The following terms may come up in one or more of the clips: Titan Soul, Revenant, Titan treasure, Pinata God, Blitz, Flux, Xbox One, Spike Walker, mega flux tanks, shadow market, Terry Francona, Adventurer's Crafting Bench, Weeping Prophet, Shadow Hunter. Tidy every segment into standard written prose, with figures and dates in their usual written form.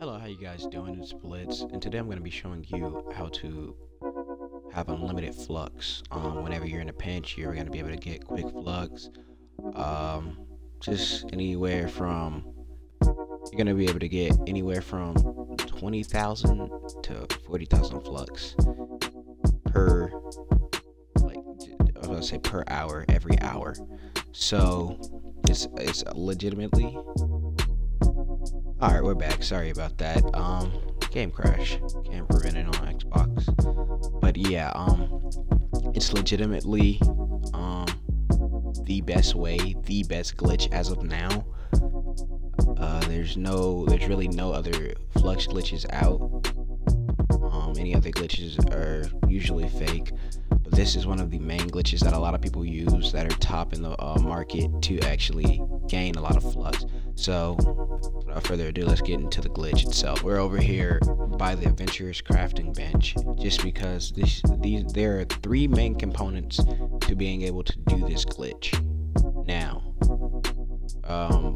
Hello, how you guys doing? It's Blitz, and today I'm going to be showing you how to have unlimited flux. Whenever you're in a pinch, you're going to be able to get quick flux. Just anywhere from, you're going to be able to get anywhere from 20,000 to 40,000 flux per, per hour, every hour. So it's legitimately. Alright, we're back. Sorry about that. Game crash. Can't prevent it on Xbox. But yeah, it's legitimately the best way, the best glitch as of now. There's really no other flux glitches out. Any other glitches are usually fake. But this is one of the main glitches that a lot of people use that are top in the market to actually gain a lot of flux. So without further ado, let's get into the glitch itself. We're over here by the Adventurer's Crafting Bench, just because there are three main components to being able to do this glitch now,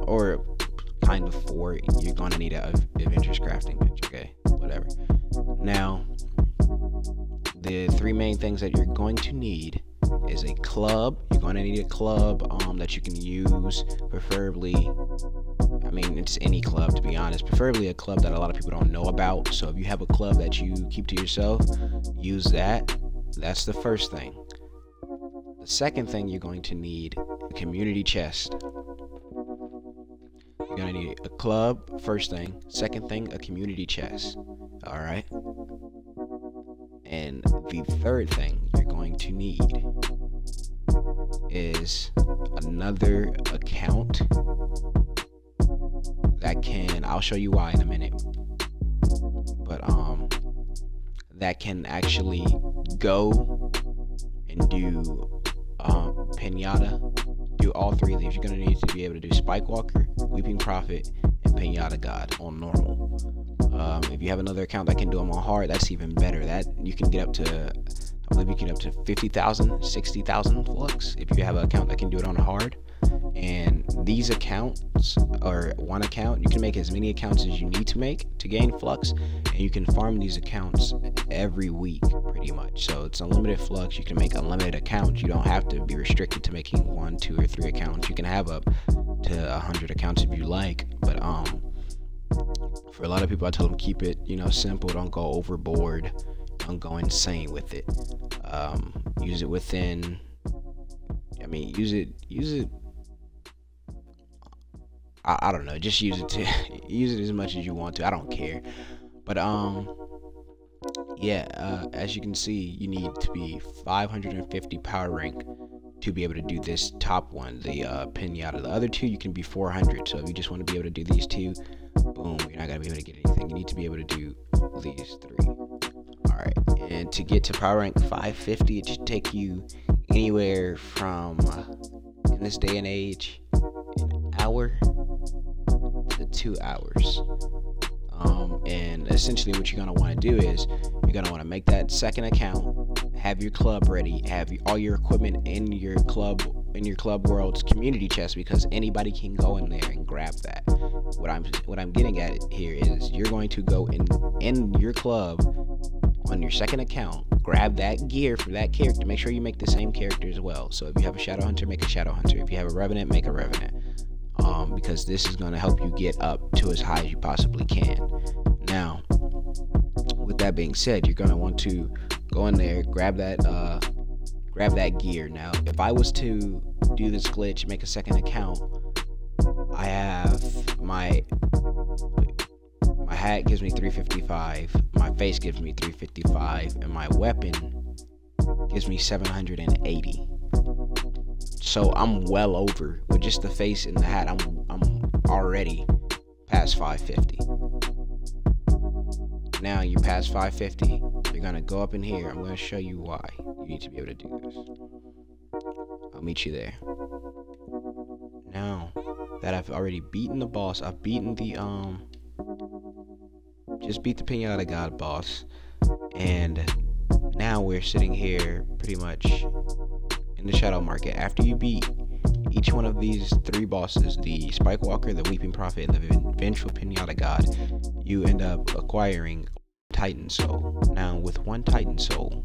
or kind of four. You're gonna need an Adventurer's Crafting Bench, okay, whatever. Now, the three main things that you're going to need is a club. You're going to need a club that you can use, preferably. I mean, it's any club, to be honest, preferably a club that a lot of people don't know about. So if you have a club that you keep to yourself, use that. That's the first thing. The second thing, you're going to need a community chest. You're going to need a club, first thing. Second thing, a community chest. All right. And the third thing you're going to need is another account that can, I'll show you why in a minute, but that can actually go and do Pinata, do all three of these. You're going to need to be able to do Spike Walker, Weeping Prophet, and Pinata God on normal. If you have another account that can do them on hard, that's even better. That you can get up to, I believe you can get up to 50,000, 60,000 flux if you have an account that can do it on hard. And these accounts, or one account, you can make as many accounts as you need to make to gain flux, and you can farm these accounts every week pretty much. So it's unlimited flux. You can make unlimited accounts. You don't have to be restricted to making 1, 2, or 3 accounts. You can have up to 100 accounts if you like, but for a lot of people, I tell them keep it, you know, simple. Don't go overboard. Don't go insane with it. Use it within. I mean, use it. I don't know. Just use it to use it as much as you want to. I don't care. But yeah. As you can see, you need to be 550 power rank to be able to do this top one, the Pinata. The other two, you can be 400. So if you just want to be able to do these two, boom, you're not gonna be able to get anything. You need to be able to do these three. All right, and to get to power rank 550, it should take you anywhere from, in this day and age, an hour to 2 hours. And essentially what you're gonna want to do is you're gonna want to make that second account, have your club ready, have all your equipment in your club, in your club world's community chest, because anybody can go in there and grab that. What I'm getting at here is you're going to go in your club on your second account, grab that gear for that character. Make sure you make the same character as well. So if you have a Shadow Hunter, make a Shadow Hunter. If you have a Revenant, make a Revenant, because this is going to help you get up to as high as you possibly can. Now, with that being said, you're going to want to go in there, grab that gear. Now, if I was to do this glitch, make a second account, I have my hat gives me 355, my face gives me 355, and my weapon gives me 780. So I'm well over with just the face and the hat. I'm already past 550. Now you're past 550. You're gonna go up in here. I'm gonna show you why you need to be able to do this. I'll meet you there. Now that I've already beaten the boss, I've beaten the just beat the Pinata God boss, and now we're sitting here pretty much in the Shadow Market. After you beat each one of these three bosses, the Spike Walker, the Weeping Prophet, and the Vengeful Pinata God, you end up acquiring Titan Soul. Now with one Titan Soul,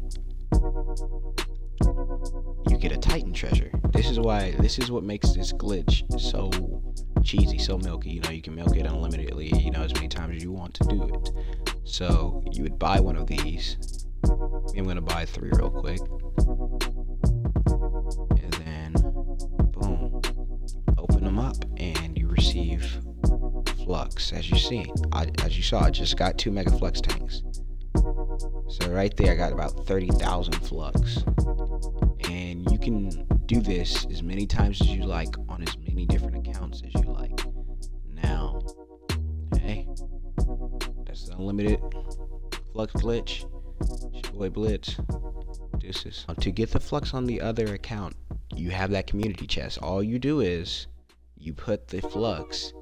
you get a Titan treasure. This is what makes this glitch so cheesy, so milky. You know, you can milk it unlimitedly, you know, as many times as you want to do it. So you would buy one of these. I'm gonna buy 3 real quick. And then boom. Open them up and you receive Flux. As you see, as you saw, I just got 2 mega flux tanks. So right there I got about 30,000 Flux. And you can do this as many times as you like on as many different accounts as you like. Now, hey, that's the unlimited Flux glitch. It's your boy Blitz. Deuces. To get the Flux on the other account, you have that community chest. All you do is you put the Flux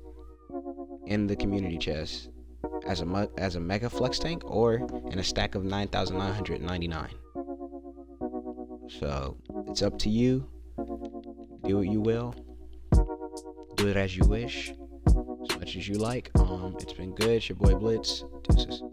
in the community chest as a mega flux tank or in a stack of 9,999. So it's up to you. Do what you will. Do it as you wish. As much as you like. It's been good. It's your boy Blitz. Deuces.